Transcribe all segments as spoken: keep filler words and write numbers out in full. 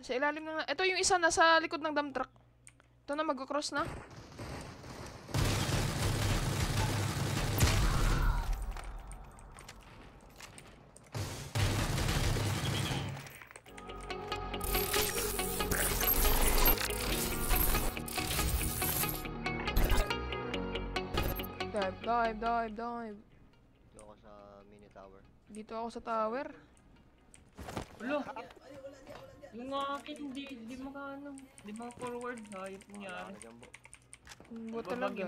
Sa ilalim na. Ito yung isa nasa likod ng dump truck. Ito na, mag-cross na. Dive, dive, dive, dive. Dito ako sa mini tower. Dito ako sa tower. Ulo! Yung akin, hindi, hindi makaano. Hindi maka forward, hayop nangyari. Buwa talaga.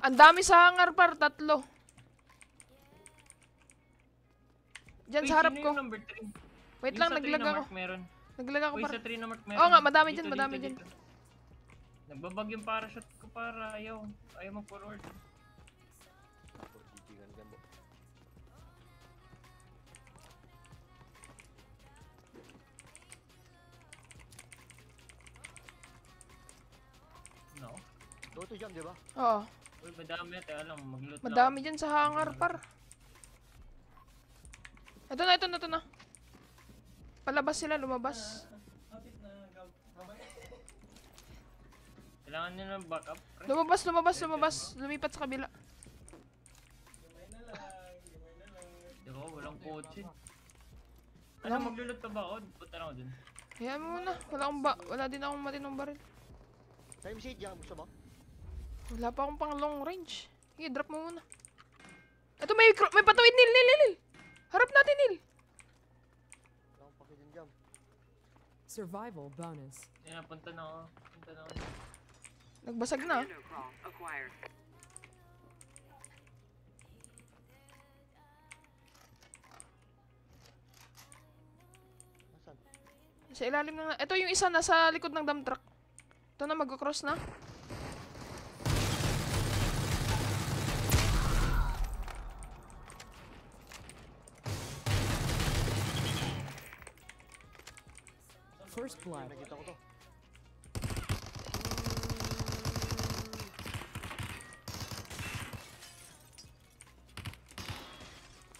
Ang dami sa hangar par, tatlo. Diyan sa harap ko. Wait lang, naglag ako. Naglag ako par. Oo nga, madami dyan, madami dyan. Nagbabag yung parachute ko para ayaw. Ayaw mag-forward. No? Toto dyan, di ba? Oo. Uy, madami at alam. Mag-loot lang. Madami dyan sa hangar, par. Ito na, ito na, ito na. Palabas sila, lumabas. Kailangan nyo ng backup. Lumabas, lumabas, lumabas. Lumipat sa kabila. Lumay na lang, lumay na lang. Di ba, walang kotse. Ano, maglulot pa ba ako? Punta na ako dun. Hayaan mo muna. Wala din akong matinong baril. Time shade dyan, gusto ba? Wala pa akong pang long range. Sige, drop mo muna. Ito, may patawid, Nil, Nil, Nil. Harap natin, Nil. Wala akong pakilin dyan. Survival bonus. Yan, punta na ako. Punta na ako. Nagbasag na. Sa ilalim na. Ito yung isa nasa likod ng dump truck. Ito na, mag-cross na. First blood.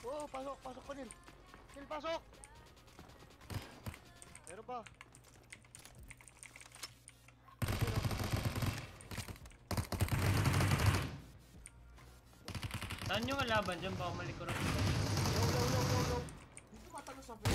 Oh, pasok, pasok ko din. Din pasok. Pero pa. Saan yung laban diyan pa umalikod. Low, low, low, low, low. Dito matalo sa bro.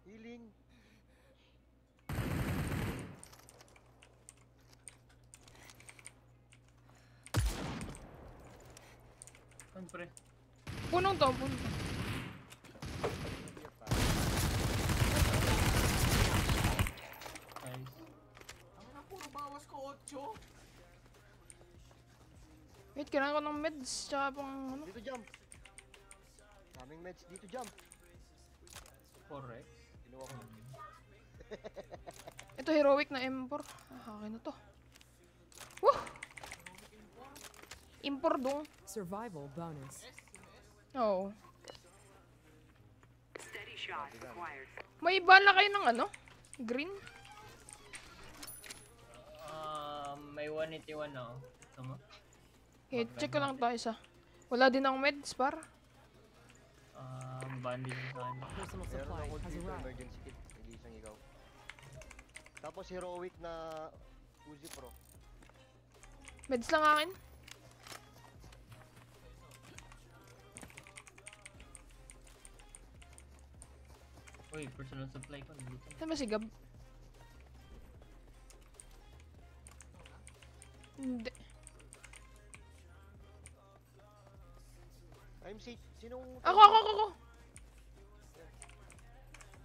Healing. Siyempre. Punong to, punong to. Nice. Ang napuro bawas ko, otso. Wait, kailangan ko ng meds, tsaka pang ano? Dito jump. Kaming meds, dito jump. Correct. Kinuha ko. Ito, heroic na M four. Ah, okay na to. Woo! Import doon. Survival bonus. Oo. May bala kayo ng ano? Green? Uh, may one eighty-one na ako. Tama? Okay, check ko lang tayo isa. Wala din ang meds, par. Ah, um, bandage na saan. Meron ako dito, emergency kit. Hindi isang ikaw. Tapos heroic na Uzi Pro. Meds lang akin. Uy, personal supply ko. Saan ba si Gab? Hindi. I'm safe. Sinong... Ako, ako, ako, ako!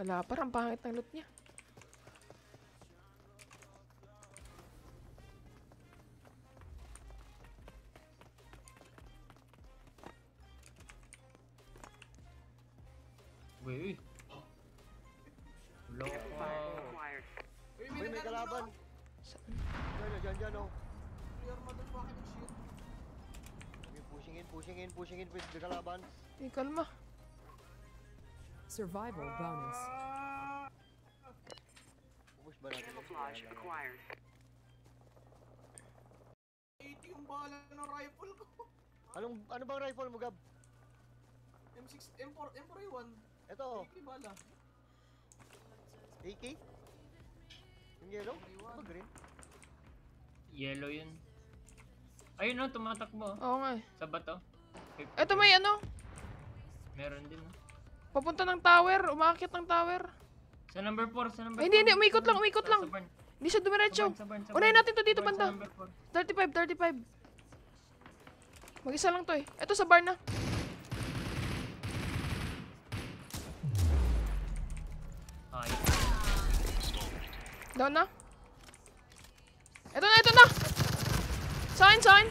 Wala, parang pangit ng loot niya. Uy, uy. Loko. Uy, may nagalaban. Diyan, diyan, diyan, oh. Pushing in, pushing in, pushing in with the kalaban. Eh, kalma. Survival bonus. Push ba natin? Camouflage acquired. eighty yung bala ng rifle ko. Anong, ano bang rifle mo, Gab? M six, M four, M four A one. Ito. A K bala. A K? Yung yellow? Ano ba green? Yellow yun. Ayun o, tumatakbo. Oo nga eh. Sa bato. Eto may ano? Meron din o. Papunta ng tower, umakakit ng tower. Sa number four, sa number four. Hindi, hindi, umikot lang, umikot lang. Hindi siya dumiretso. Unahin natin to dito, banda. thirty-five, thirty-five. Mag-isa lang to eh. Eto sa bar na. Down na. Eto na, eto na! Sign, sign!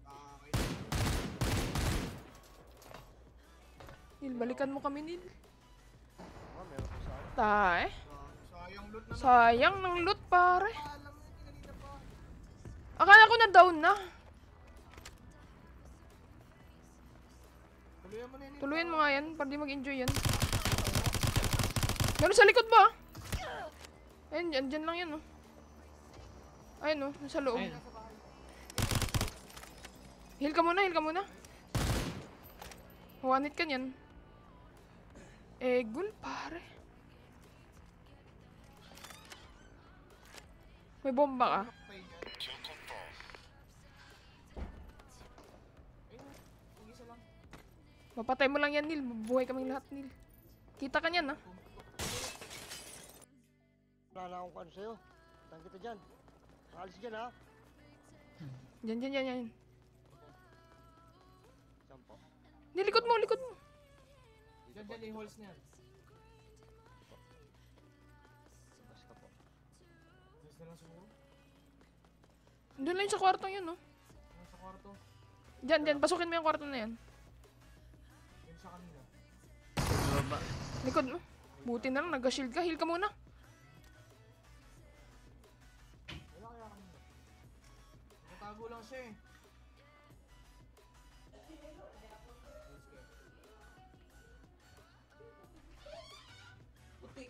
Nil, balikan mo kami, Nil. Ta, eh. Sayang ng loot, pare. Akala ko na down na. Tuluyan mo nga yan, para di mag-enjoy yan. Gano'n sa likod ba? Ayun, dyan, dyan lang yan oh. Ayun oh, nasa loob. Heal ka muna, heal ka muna. Huwanit ka niyan. Eh, gul pare. May bomba ka. Mapatay mo lang yan, Nil. Buhay kaming lahat, Nil. Kita ka niyan, ha? Wala na akong kano sa'yo. Tang kita dyan. Alis dyan, ha? Dyan, dyan, dyan, dyan. Nil, likod mo, likod mo. Dyan, dyan, yung holes niya. Sabas ka po. Diyos na lang siguro. Doon lang sa kwarto yun, no? Sa kwarto. Dyan, dyan. Pasukin mo yung kwarto na yan. Likod mo. Buti na lang, nag-shield ka. Heal ka muna. Natago lang siya eh. Puti,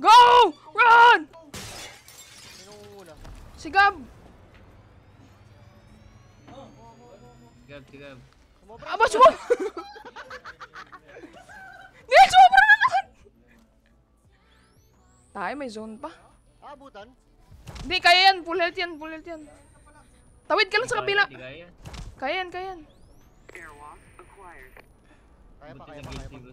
Go! Run! Sigab! Sigab, sigab. Abas mo! Nil, sobra na naman! Tayo, may zone pa. Aabutan? Hindi, kaya yan. Full health yan, full health yan. Tawid ka lang sa kabila. Kaya yan, kaya yan. Kaya pa, kaya pa, kaya pa.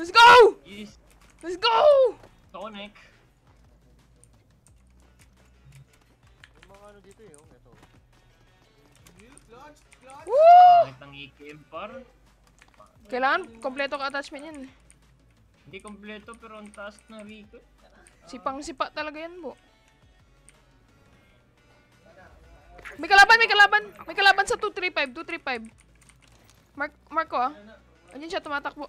Let's go! Let's go! Sonic. May mga ano dito eh. Ito. Woo! Kailangan kompleto ka attachment yan. Hindi kompleto pero ang task na rito. Sipang-sipa talaga yan, Bu. May kalaban, may kalaban. May kalaban sa two three five. Mark, mark ko ah. Andiyan siya, tumatakbo.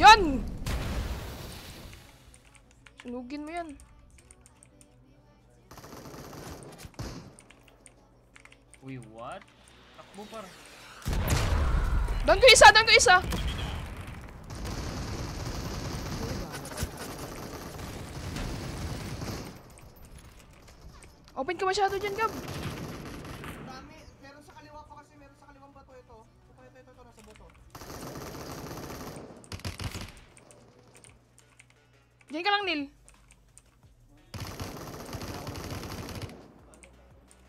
Yan! Sunugin mo yan. Uy, what? Takbo par. Doon ko isa, doon ko isa. Open ka masyado dyan, Gab. Meron sa kaliwa pa kasi, meron sa kaliwang bato ito. Ito, ito, ito, nasa bato. Diyan ka lang, Neil.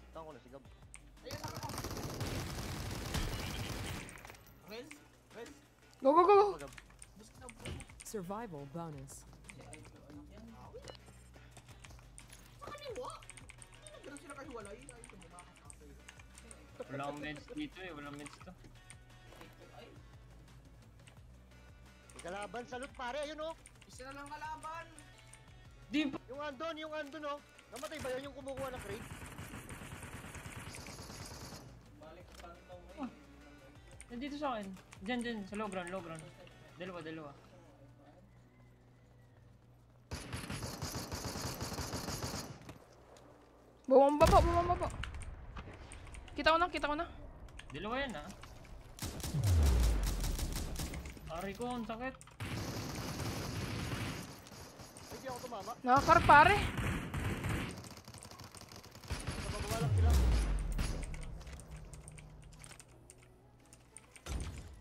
Saan ko na si Gab? Ayan, saan ko! Rez? Rez? Go, go, go! Survival bonus. Saan kaliwa? Ganun sila kahiwalay. Walang meds dito eh, walang meds to. Kalaban sa loot pare, ayun o! Isa na lang kalaban! Di ba? Yung andon, yung andon o! Namatay ba yun yung kumukuha ng crate? Oh! Nandito sa akin! Diyan, diyan! Sa low ground, low ground! Dalawa, dalawa! Bumamba po, bumamba po! Kita ko na, kita ko na! Dalawa yan ah! Ari ko, ang sakit! Nakakar pare.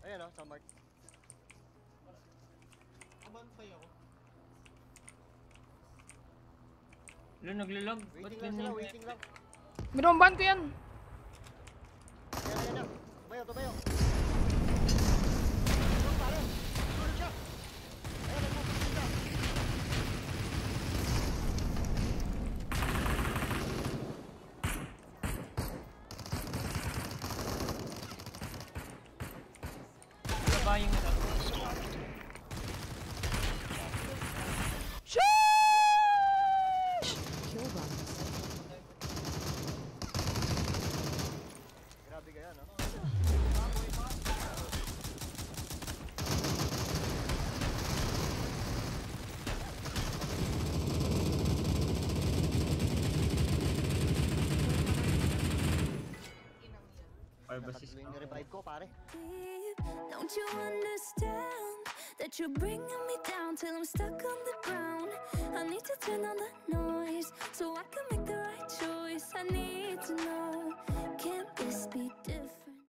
Ayan o, sa mark. Tumantay ako. Lalo naglilog. Waiting lang sila, waiting lang. Binombahan ko yan. Ayan, ayan, ayan. Tumayo, tumayo. Ayan pare. Tulog siya. Ayan, nagpapasok siya. Don't you understand that you're bringing me down till I'm stuck on the ground? I need to turn on the noise so I can make the right choice. I need to know, can't this be different?